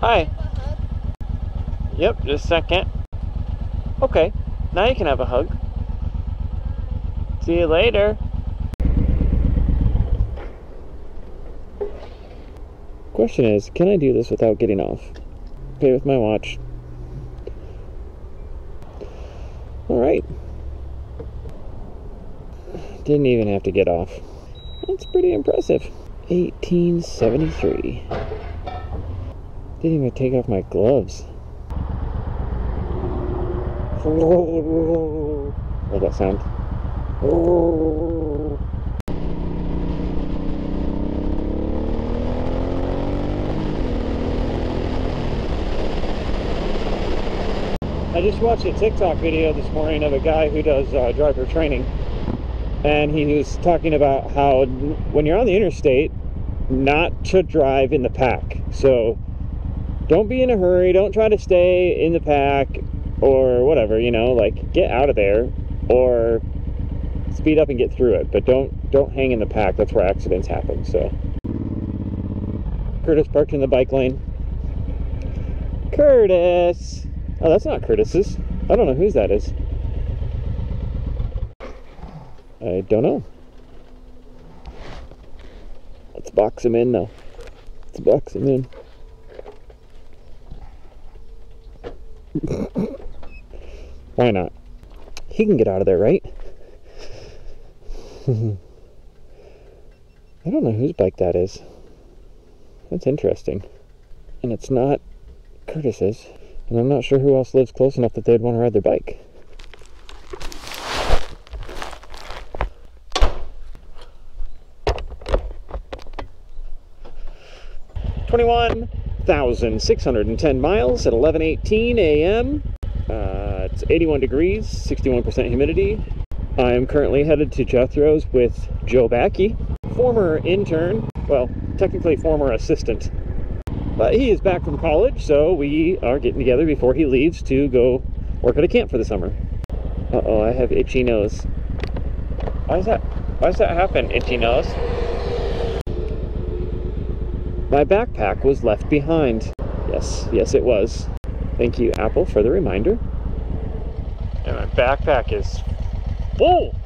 Hi. Yep, just a second. Okay, now you can have a hug. See you later. Question is, can I do this without getting off? Pay with my watch. Alright. Didn't even have to get off. That's pretty impressive. 1873. Didn't even take off my gloves. Oh, that sound. Oh. I just watched a TikTok video this morning of a guy who does driver training, and he was talking about how when you're on the interstate, not to drive in the pack. So don't be in a hurry, don't try to stay in the pack or whatever, you know, like get out of there or speed up and get through it, but don't hang in the pack. That's where accidents happen. So Curtis parked in the bike lane. Curtis! Oh, that's not Curtis's. I don't know whose that is. I don't know. Let's box him in though. Let's box him in. Why not? He can get out of there, right? I don't know whose bike that is. That's interesting. And it's not Curtis's. And I'm not sure who else lives close enough that they'd want to ride their bike. $21,610 miles at 11:18 a.m. It's 81 degrees, 61% humidity. I am currently headed to Jethro's with Joe Backey, former intern, well, technically former assistant. But he is back from college, so we are getting together before he leaves to go work at a camp for the summer. Uh-oh, I have itchy nose. Why does that happen, itchy nose? My backpack was left behind. Yes, yes it was. Thank you, Apple, for the reminder. And my backpack is full